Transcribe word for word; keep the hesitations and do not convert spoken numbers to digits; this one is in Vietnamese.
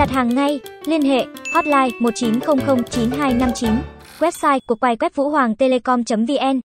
Đặt hàng ngay, liên hệ hotline một chín không không chín hai năm chín, website của quay web vũ hoàng telecom chấm vn.